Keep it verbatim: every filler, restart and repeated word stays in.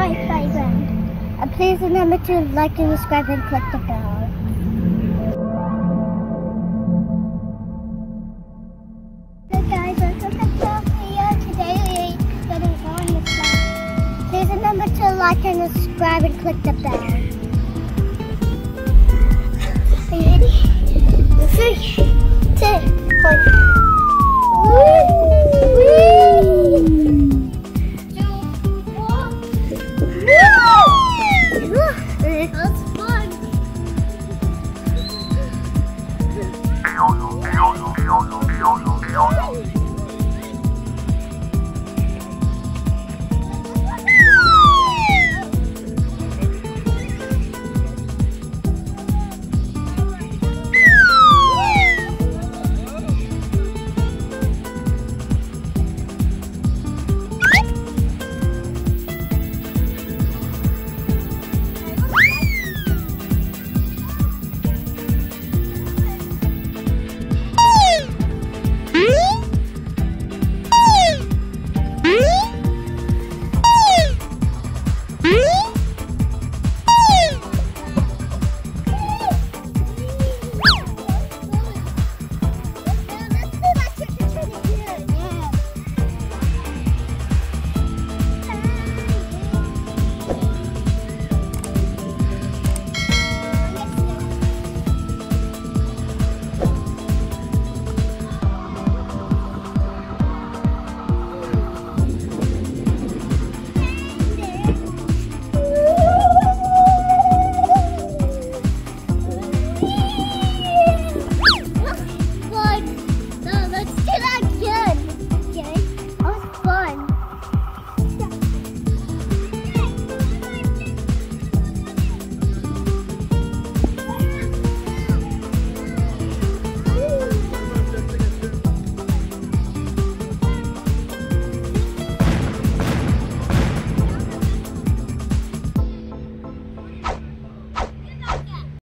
my playground. And please remember to like and subscribe and click the bell. Hey guys, welcome to the video. Today we're going to go on the slide. Please remember to like and subscribe and click the bell. Are you ready? Three, two, one. Woo! Woo!